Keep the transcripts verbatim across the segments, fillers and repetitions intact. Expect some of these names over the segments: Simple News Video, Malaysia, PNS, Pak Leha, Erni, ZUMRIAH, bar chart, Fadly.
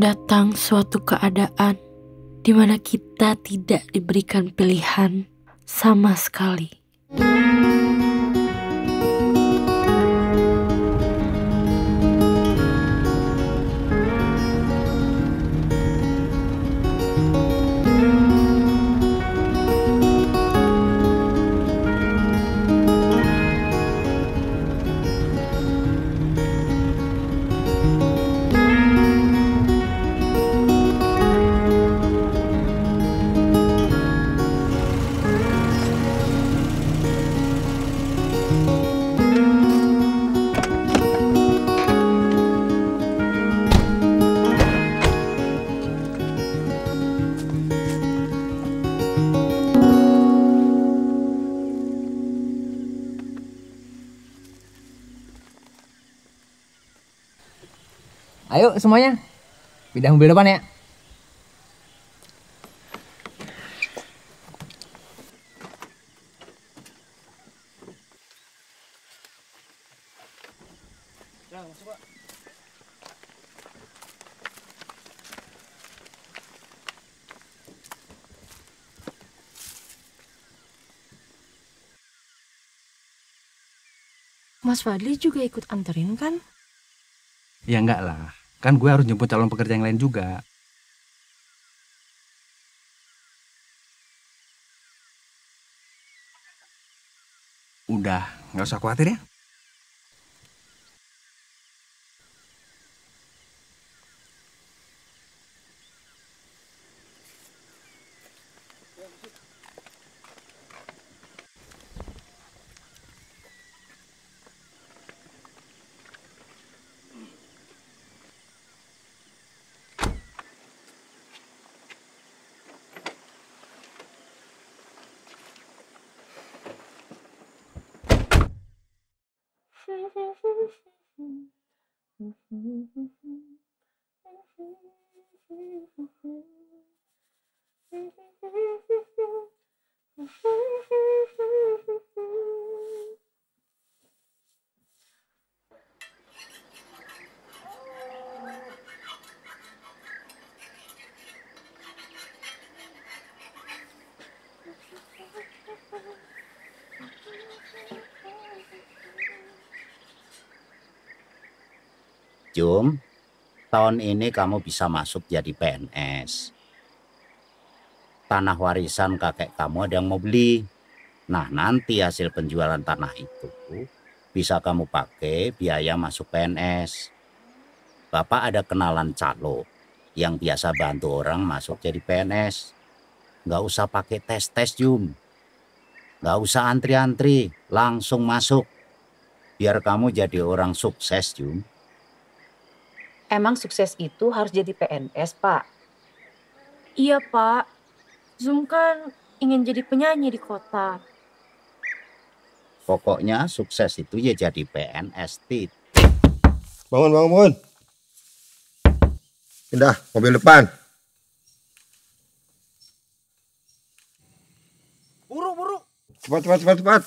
Datang suatu keadaan di mana kita tidak diberikan pilihan sama sekali. Ayo semuanya, pindah mobil depan ya. Nah, masuk, Pak. Mas Fadli juga ikut anterin kan? Ya enggak lah. Kan gue harus jemput calon pekerja yang lain juga. Udah, nggak usah khawatir ya. Jum, tahun ini kamu bisa masuk jadi P N S. Tanah warisan kakek kamu ada yang mau beli. Nah, nanti hasil penjualan tanah itu bisa kamu pakai biaya masuk P N S. Bapak ada kenalan calo yang biasa bantu orang masuk jadi P N S. Nggak usah pakai tes-tes, Jum. Nggak usah antri-antri, langsung masuk. Biar kamu jadi orang sukses, Jum. Emang sukses itu harus jadi P N S, Pak? Iya, Pak. Zum kan ingin jadi penyanyi di kota. Pokoknya sukses itu ya jadi P N S, Tit. Bangun, bangun, bangun. Pindah, mobil depan. Buru, buru. Cepat, cepat, cepat, cepat.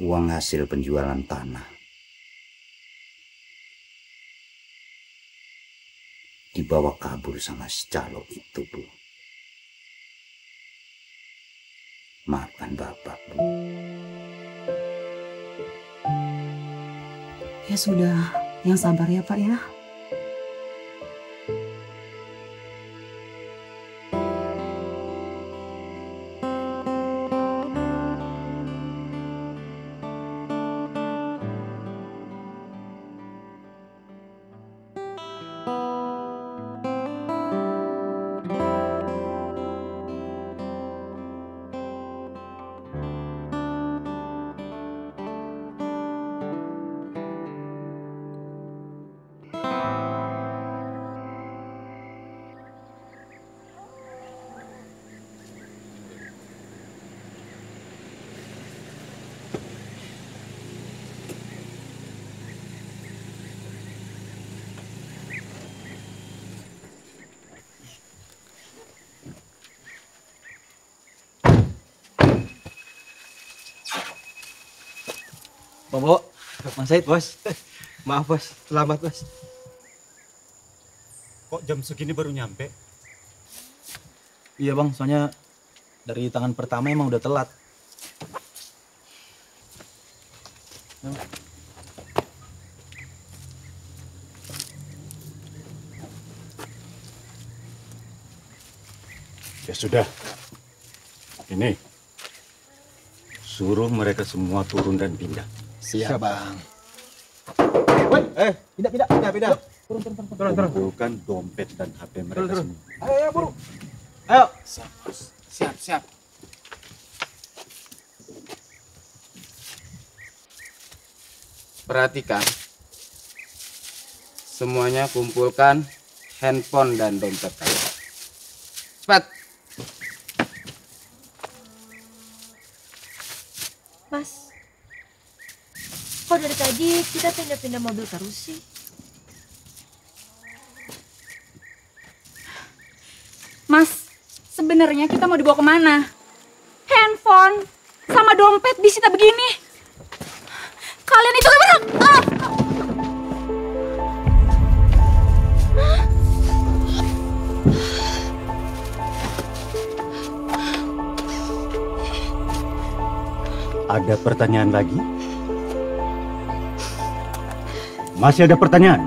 uang hasil penjualan tanah. Dibawa kabur sama si calo itu, Bu. Maafkan Bapak, Bu. Ya sudah, yang sabar ya, Pak, ya. Bang, Mas Said, Bos. Maaf, Bos. Selamat, Bos. Kok jam segini baru nyampe? Iya, Bang. Soalnya dari tangan pertama emang udah telat. Ya, Bang. Ya sudah. Ini. Suruh mereka semua turun dan pindah. Siap, Bang. Woi, eh, pindah, pindah, pindah, pindah. Turun, turun, turun, turun. Bukan dompet dan H P mereka turun, turun. semua. Ayo, ayo, buru. Ayo. Siap, siap, siap. Perhatikan. Semuanya kumpulkan handphone dan dompet kalian. Cepat. Mas. Kok dari tadi kita pindah-pindah mobil terus sih? Mas, sebenarnya kita mau dibawa kemana? Handphone sama dompet disita begini. Kalian itu berak! Ah! Ada pertanyaan lagi? Masih ada pertanyaan?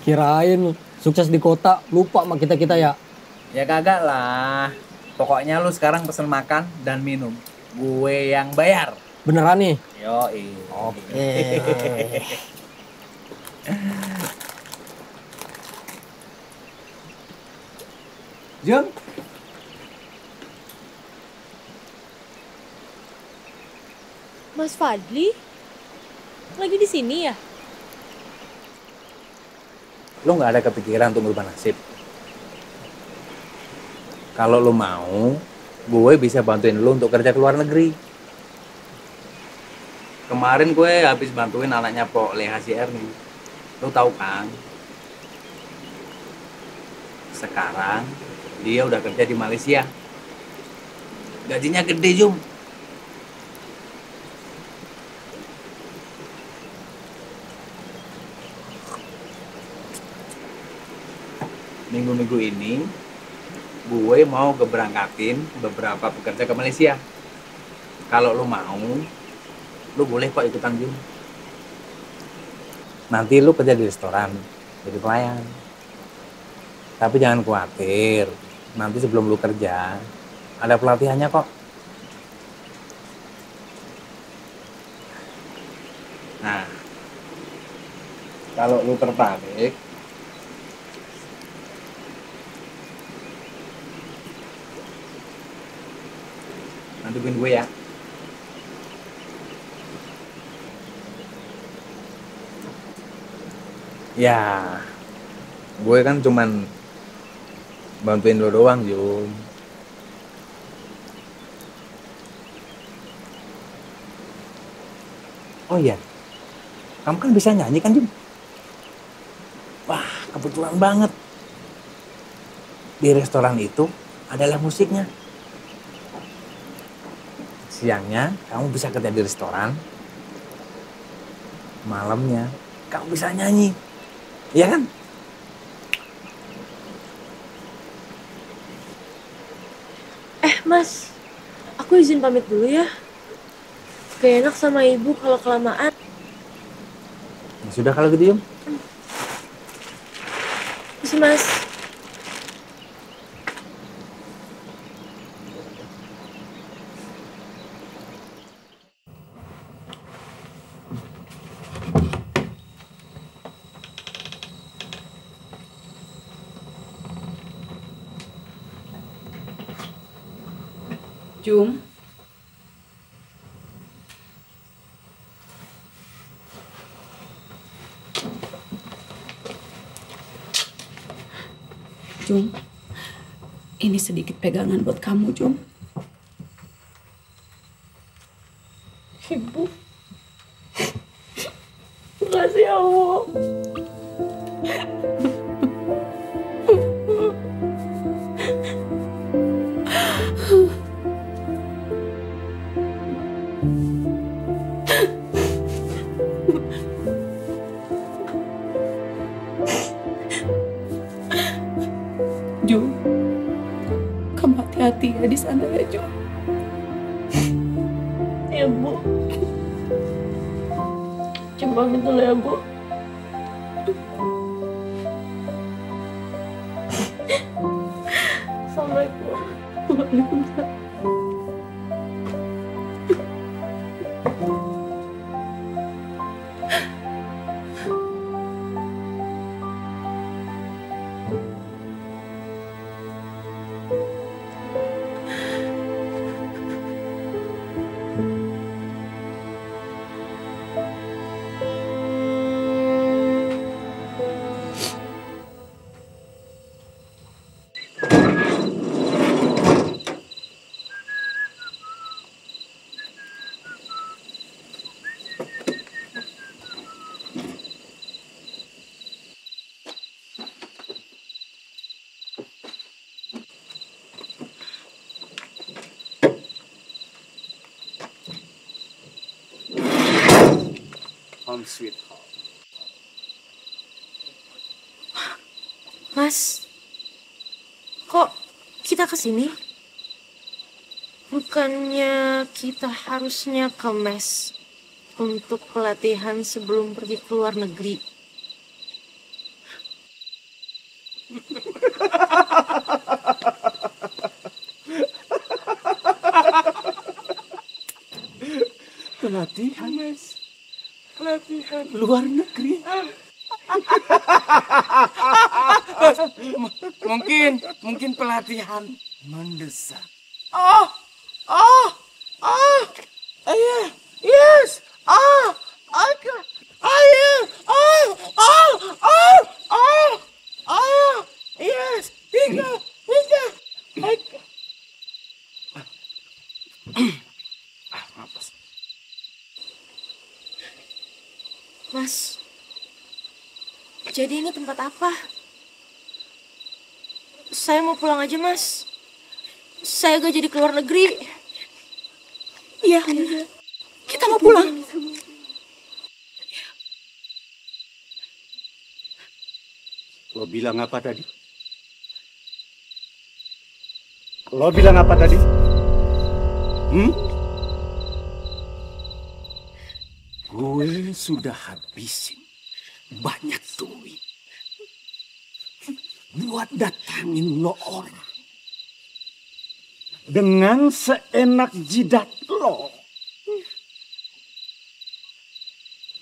Kirain sukses di kota, lupa sama kita-kita ya? Ya kagak lah. Pokoknya lu sekarang pesen makan dan minum. Gue yang bayar. Beneran nih? Yoi. Oke. Jom. Mas Fadli lagi di sini ya? Lo nggak ada kepikiran untuk berubah nasib? Kalau lo mau, gue bisa bantuin lo untuk kerja ke luar negeri. Kemarin gue habis bantuin anaknya Pak Leha si Erni. Lo tahu kan? Sekarang dia udah kerja di Malaysia. Gajinya gede, Jum. Minggu-minggu ini gue mau keberangkatin beberapa pekerja ke Malaysia. Kalau lo mau, lo boleh kok ikutan Jum. Nanti lo kerja di restoran, jadi pelayan. Tapi jangan khawatir, nanti sebelum lo kerja, ada pelatihannya kok. Nah, kalau lo tertarik, bantuin gue ya. Ya, gue kan cuman bantuin lo doang, Jum. Oh iya, kamu kan bisa nyanyi kan, Jum? Wah, kebetulan banget. Di restoran itu adalah musiknya. Siangnya kamu bisa kerja di restoran. Malamnya kamu bisa nyanyi. Iya kan? Eh, Mas. Aku izin pamit dulu ya. Gak enak sama Ibu kalau kelamaan. Ya sudah kalau gitu, Jum. Masih, Mas. Jum. Jum. Ini sedikit pegangan buat kamu, Jum. Ibu. Makasih, Allah. Hati ya di sana ya, Jum. Ya, Bu. Coba gitu loh ya, Bu. Assalamualaikum. Waalaikumsalam. Sweet. Mas, kok kita kesini? Bukannya kita harusnya ke mes untuk pelatihan sebelum pergi ke luar negeri? Pelatihan, Mas? Pelatihan luar negeri. mungkin mungkin pelatihan mendesak. Oh, oh, oh, yeah, yes, oh, oke, oh, yeah, oh, oh, oh, oh, oh, yes, tiga, tiga, tiga. Mas, jadi ini tempat apa? Saya mau pulang aja, Mas. Saya gak jadi ke luar negeri. Iya, kita mau pulang. Lo bilang apa tadi? Lo bilang apa tadi? Hmm? Gue sudah habisin banyak duit buat datangin lo orang. Dengan seenak jidat lo.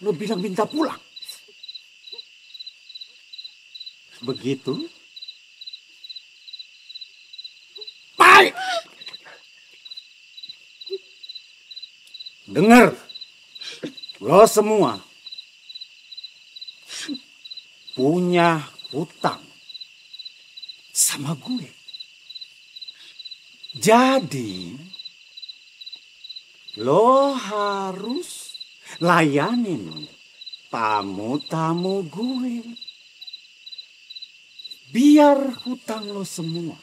Lo bilang minta pulang. Begitu. Baik. Dengar. Lo semua punya hutang sama gue. Jadi, lo harus Layanin tamu-tamu gue. Biar hutang lo semua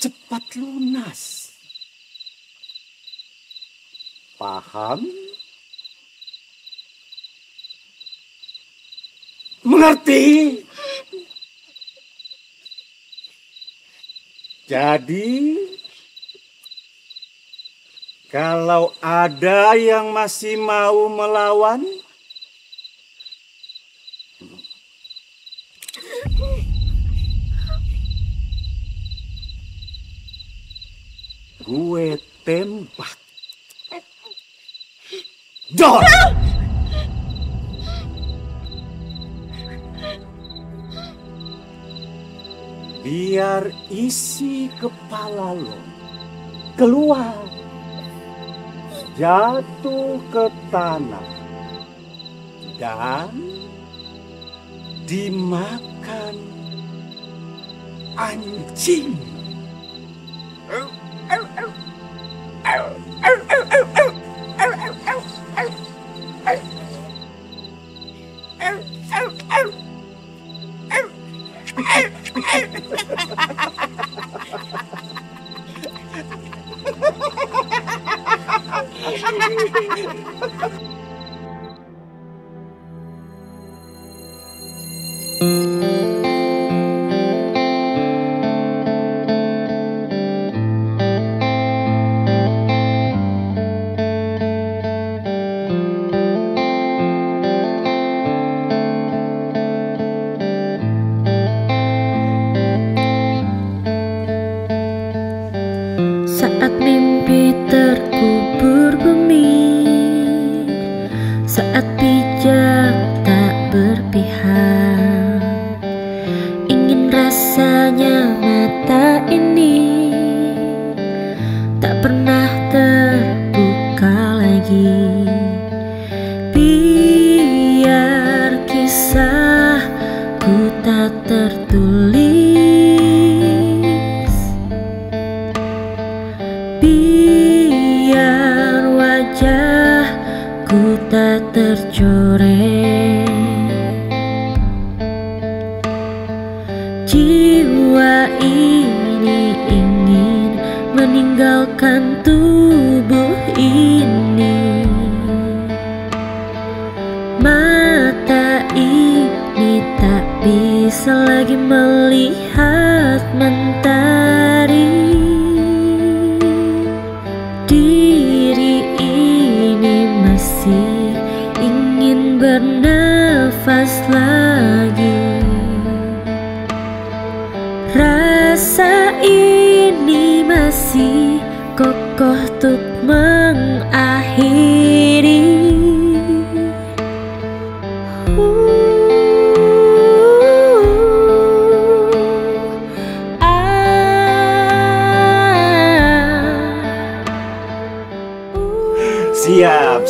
cepat lunas. Paham? Mengerti? Jadi, kalau ada yang masih mau melawan, gue tembak. Dor! Biar isi kepala lo keluar, jatuh ke tanah, dan dimakan anjing.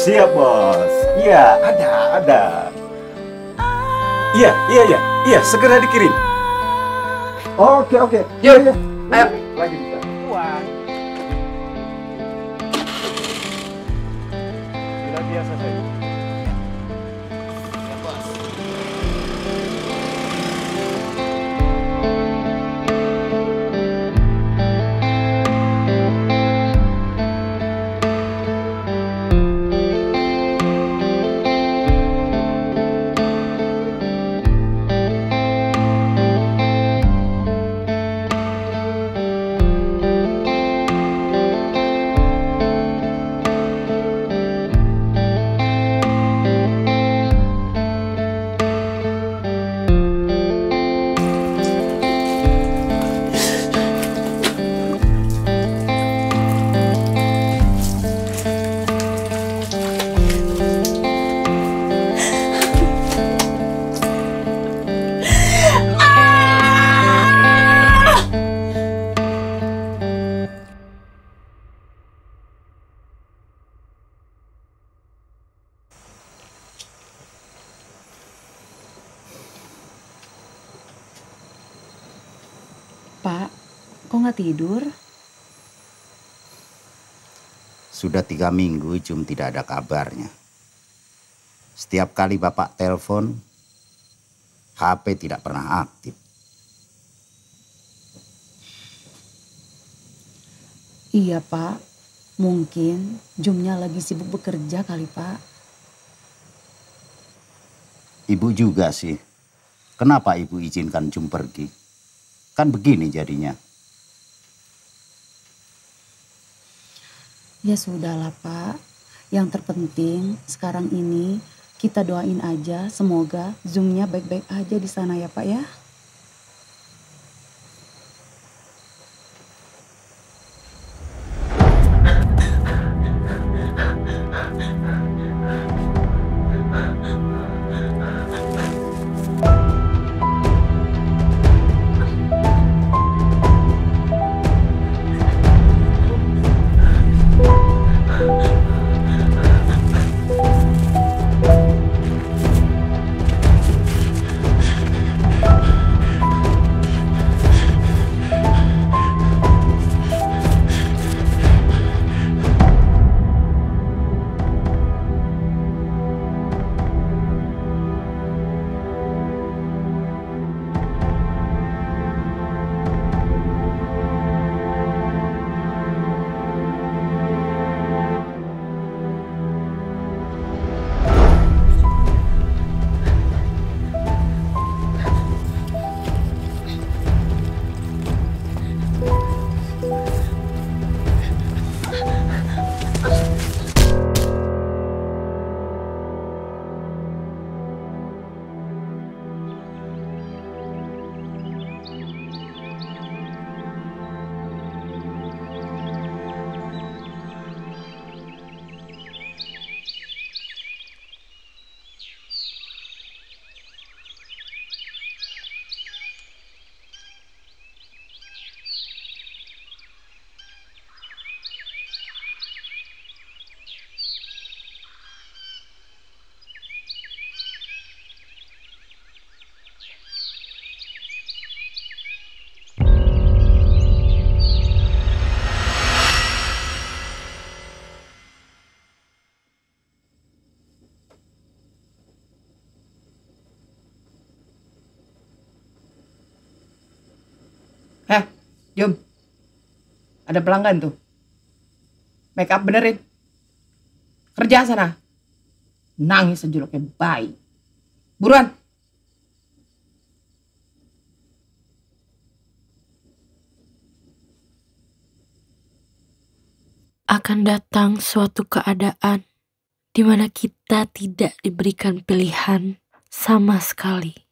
Siap, bos. Iya, ada, ada. Iya, iya, iya, iya, segera dikirim. Oke, oke. Yuk, yuk. Ayo, lagi kita. Wah. Tidak biasa saya. Ya, bos. Pak, kok nggak tidur? Sudah tiga minggu Jum tidak ada kabarnya. Setiap kali Bapak telepon, H P tidak pernah aktif. Iya, Pak. Mungkin Jumnya lagi sibuk bekerja kali, Pak. Ibu juga sih. Kenapa Ibu izinkan Jum pergi? Kan begini jadinya. Ya sudahlah, Pak. Yang terpenting sekarang ini kita doain aja semoga Zoom-nya baik-baik aja di sana ya, Pak ya. Hah, Jum. Ada pelanggan tuh. Make up benerin. Kerja sana. Nangis sejuluknya bayi. Buruan. Akan datang suatu keadaan di mana kita tidak diberikan pilihan sama sekali.